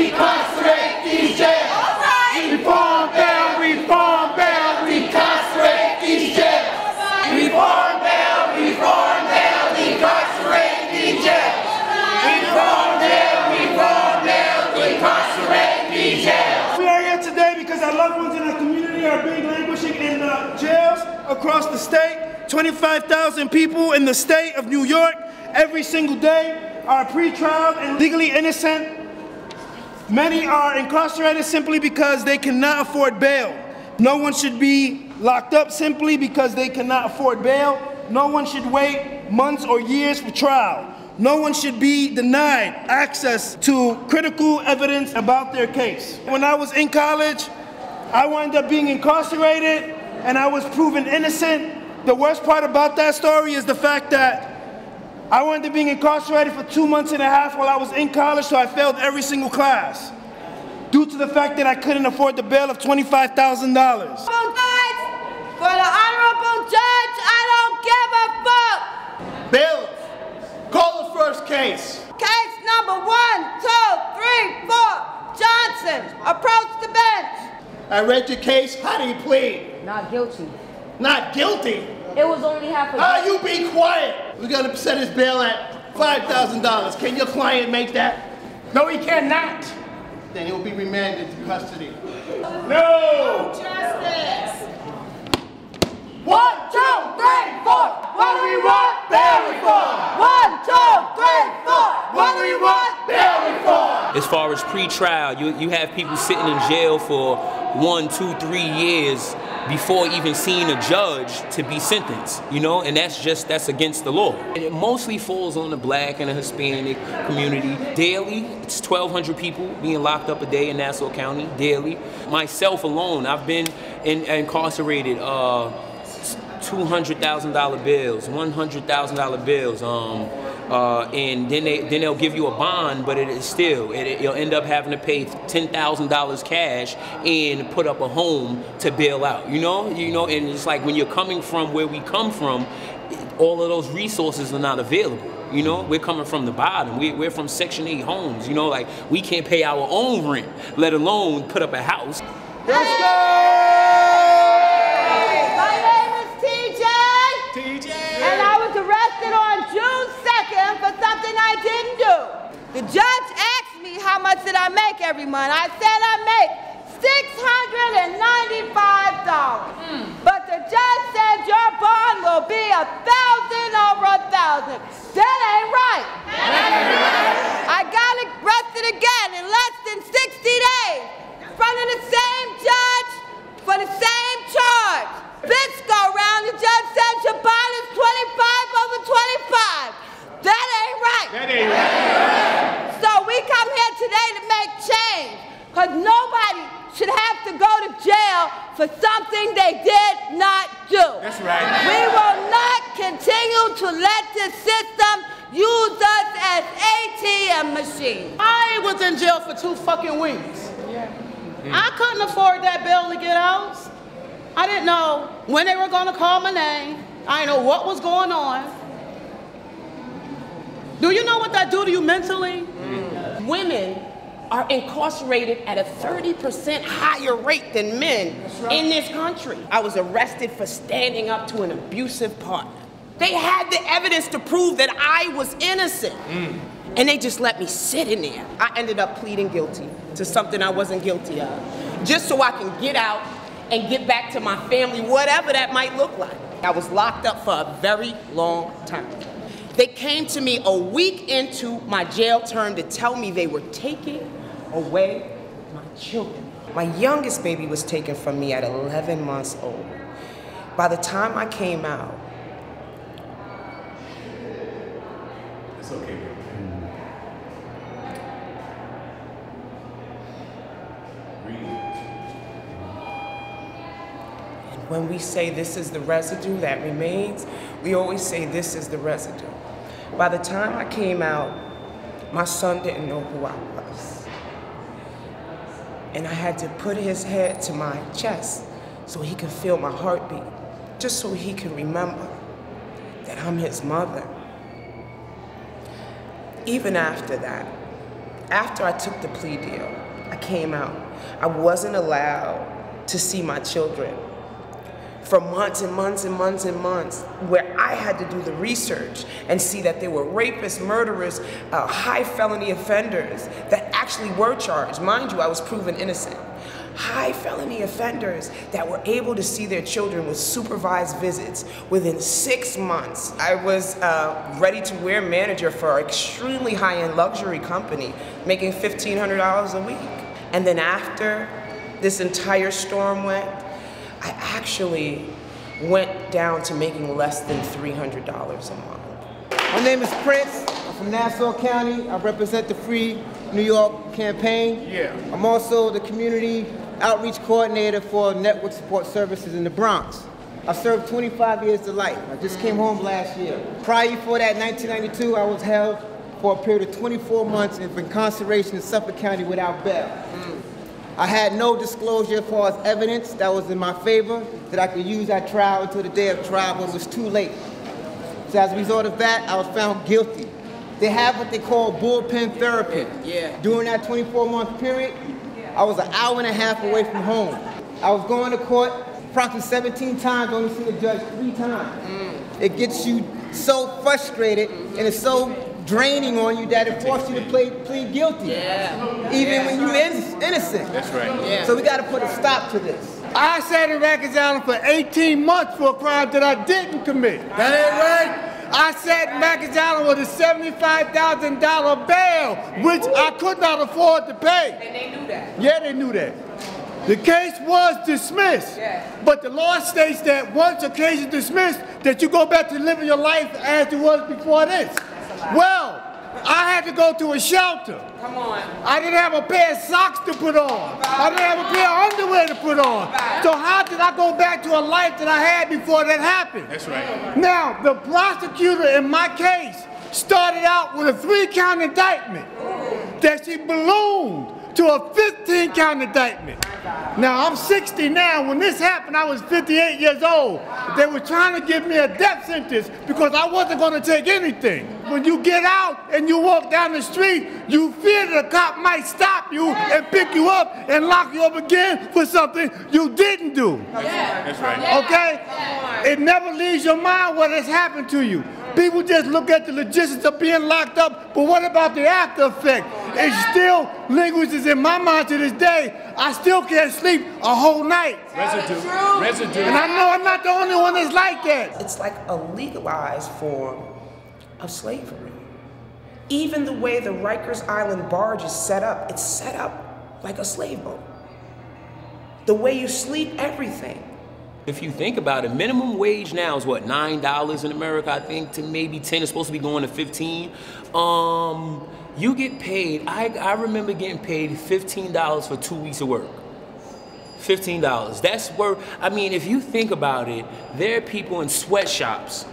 recarcerate these jails. Reform bail, reform bail, recarcerate these jails. Reform bail, reform bail, recarcerate these jails. Reform bail, recarcerate these jails. We are here today because our loved ones in our community are being languishing in jails across the state. 25,000 people in the state of New York every single day are pre-trialed and legally innocent. Many are incarcerated simply because they cannot afford bail. No one should be locked up simply because they cannot afford bail. No one should wait months or years for trial. No one should be denied access to critical evidence about their case. When I was in college, I wound up being incarcerated and I was proven innocent. The worst part about that story is the fact that I wound up being incarcerated for 2.5 months while I was in college, so I failed every single class due to the fact that I couldn't afford the bail of $25,000. For the honorable judge, I don't give a fuck. Bailiff, call the first case. Case number 1, 2, 3, 4. Johnson, approach the bench. I read your case. How do you plead? Not guilty. Not guilty? It was only half a day. You be quiet! We're gonna set his bail at $5,000. Can your client make that? No, he cannot. Then he'll be remanded to custody. No! Justice! 1, 2, 3, 4! What do we want? Bail reform! 1, 2, 3, 4! What do we want? Bail reform! As far as pre-trial, you have people sitting in jail for 1, 2, 3 years before even seeing a judge to be sentenced, you know, and that's against the law. And it mostly falls on the black and the Hispanic community. Daily, it's 1,200 people being locked up a day in Nassau County, daily. Myself alone, I've been incarcerated, $200,000 bills, $100,000 bills, and then they'll give you a bond, but you'll end up having to pay $10,000 cash and put up a home to bail out. You know, and it's like when you're coming from where we come from, all of those resources are not available. You know, we're coming from the bottom. We're from Section 8 homes. You know, like we can't pay our own rent, let alone put up a house. Let's go! The judge asked me how much did I make every month. I said I make $695. But the judge said your bond will be $1,000 over $1,000. That ain't right. I got arrested again in less than 60 days in front of the same judge for the same charge. This go round, the judge said your bond is 25 over 25. That ain't right. That ain't right. So we come here today to make change, because nobody should have to go to jail for something they did not do. That's right. We will not continue to let this system use us as ATM machines. I was in jail for 2 fucking weeks. Yeah. I couldn't afford that bill to get out. I didn't know when they were going to call my name. I didn't know what was going on. Do you know what that do to you mentally? Mm. Women are incarcerated at a 30% higher rate than men in this country. I was arrested for standing up to an abusive partner. They had the evidence to prove that I was innocent, and they just let me sit in there. I ended up pleading guilty to something I wasn't guilty of, just so I can get out and get back to my family, whatever that might look like. I was locked up for a very long time. They came to me a week into my jail term to tell me they were taking away my children. My youngest baby was taken from me at 11 months old. By the time I came out, it's okay. When we say this is the residue that remains, we always say this is the residue. By the time I came out, my son didn't know who I was. And I had to put his head to my chest so he could feel my heartbeat, just so he could remember that I'm his mother. Even after that, After I took the plea deal, I came out. I wasn't allowed to see my children for months and months and months and months, where I had to do the research and see that there were rapists, murderers, high felony offenders that actually were charged. Mind you, I was proven innocent. High felony offenders that were able to see their children with supervised visits within 6 months. I was ready-to-wear manager for an extremely high-end luxury company, making $1,500 a week. And then after this entire storm went, I actually went down to making less than $300 a month. My name is Prince. I'm from Nassau County. I represent the Free New York campaign. Yeah. I'm also the community outreach coordinator for Network Support Services in the Bronx. I served 25 years to life. I just came home last year. Prior before that, 1992, I was held for a period of 24 months of incarceration in Suffolk County without bail. I had no disclosure as far as evidence that was in my favor that I could use at trial until the day of trial, but it was too late. So as a result of that, I was found guilty. They have what they call bullpen therapy. Yeah. During that 24-month period, I was an hour and a half away from home. I was going to court approximately 17 times, only seen the judge 3 times. It gets you so frustrated and it's so draining on you that it forced you to plead guilty, even when you're innocent. That's right. Yeah. So we got to put a stop to this. I sat in Rikers Island for 18 months for a crime that I didn't commit. That ain't right. I sat in Rikers Island with a $75,000 bail, which I could not afford to pay. And they knew that. Yeah, they knew that. The case was dismissed, but the law states that once a case is dismissed, that you go back to living your life as it was before this. Well, I had to go to a shelter. Come on. I didn't have a pair of socks to put on. I didn't have a pair of underwear to put on. So how did I go back to a life that I had before that happened? That's right. Now, the prosecutor in my case started out with a 3-count indictment that she ballooned to a 15-count indictment. Now, I'm 60 now. When this happened, I was 58 years old. They were trying to give me a death sentence because I wasn't going to take anything. When you get out and you walk down the street, you fear that a cop might stop you and pick you up and lock you up again for something you didn't do. That's right. Okay? It never leaves your mind what has happened to you. People just look at the logistics of being locked up, but what about the after effect? It still lingers in my mind to this day. I still can't sleep a whole night. Residue. And I know I'm not the only one that's like that. It's like a legalized form of slavery. Even the way the Rikers Island barge is set up, it's set up like a slave boat. The way you sleep, everything. If you think about it, minimum wage now is what, $9 in America, I think, to maybe 10, it's supposed to be going to 15. You get paid, I remember getting paid $15 for 2 weeks of work. $15, that's worth, I mean, if you think about it, there are people in sweatshops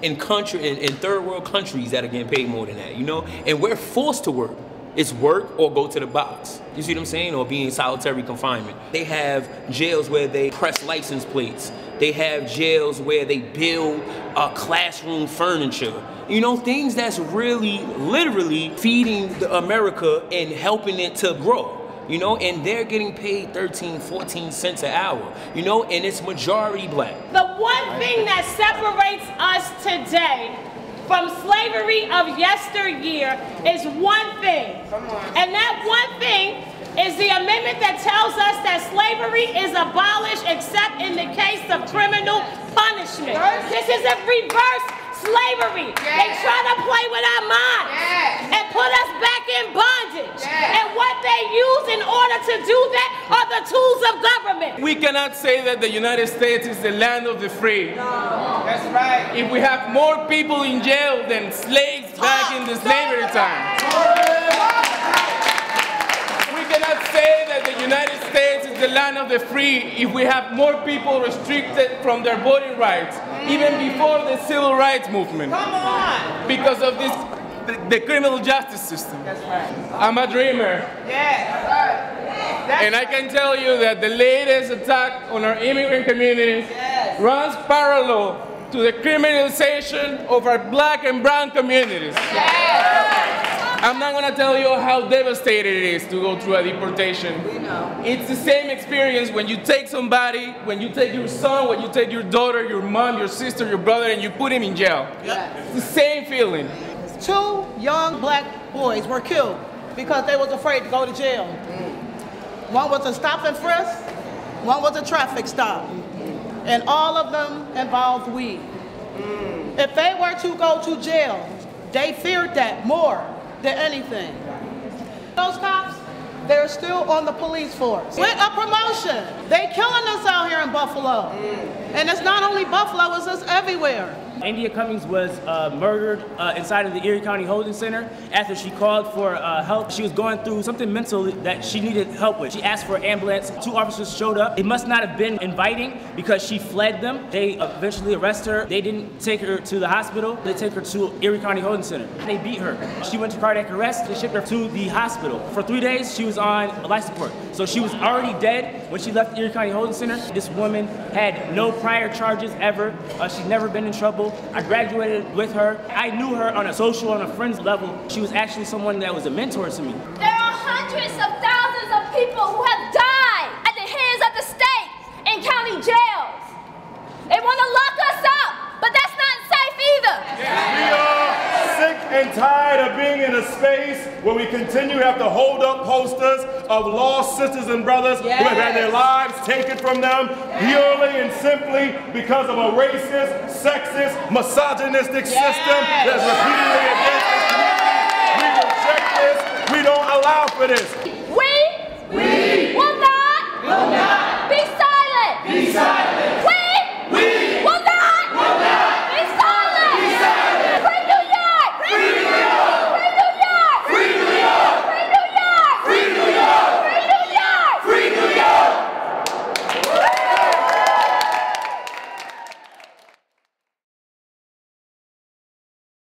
in third world countries that are getting paid more than that, you know? And we're forced to work. It's work or go to the box. You see what I'm saying? Or be in solitary confinement. They have jails where they press license plates. They have jails where they build classroom furniture. You know, things that's really, literally feeding America and helping it to grow. You know, and they're getting paid 13, 14 cents an hour, you know, and it's majority black. The one thing that separates us today from slavery of yesteryear is one thing. And that one thing is the amendment that tells us that slavery is abolished except in the case of criminal punishment. This is a reverse slavery. They try to play with our minds and put us back in bondage. And what they use in order to do that are the tools of government. We cannot say that the United States is the land of the free. No. That's right. If we have more people in jail than slaves back in the slavery time. We cannot say that the United States is the land of the free if we have more people restricted from their voting rights, even before the civil rights movement. Come on! Because of this, the criminal justice system. That's right. I'm a dreamer. Yes. And I can tell you that the latest attack on our immigrant communities runs parallel to the criminalization of our black and brown communities. Yes. I'm not gonna tell you how devastated it is to go through a deportation. We know. It's the same experience when you take somebody, when you take your son, when you take your daughter, your mom, your sister, your brother, and you put him in jail. Yes. It's the same feeling. 2 young black boys were killed because they was afraid to go to jail. One was a stop and frisk, one was a traffic stop. And all of them involved weed. If they were to go to jail, they feared that more than anything. Those cops, they're still on the police force. With a promotion, they killing us out here in Buffalo. And it's not only Buffalo, it's just everywhere. India Cummings was murdered inside of the Erie County Holding Center after she called for help. She was going through something mental that she needed help with. She asked for an ambulance. 2 officers showed up. It must not have been inviting because she fled them. They eventually arrested her. They didn't take her to the hospital. They took her to Erie County Holding Center. They beat her. She went to cardiac arrest. They shipped her to the hospital. For 3 days, she was on life support. So she was already dead when she left the Erie County Holding Center. This woman had no prior charges ever. She'd never been in trouble. I graduated with her. I knew her on a social, on a friends level. She was actually someone that was a mentor to me. There are hundreds of thousands of people who have died at the hands of the state in county jails. They want to lock us up, but that's not safe either. We are sick and tired of being in a space where we continue to have to hold up posters of lost sisters and brothers who have had their lives taken from them purely and simply because of a racist, sexist, misogynistic system that's repeatedly against this community. We reject this. We don't allow for this. We will not.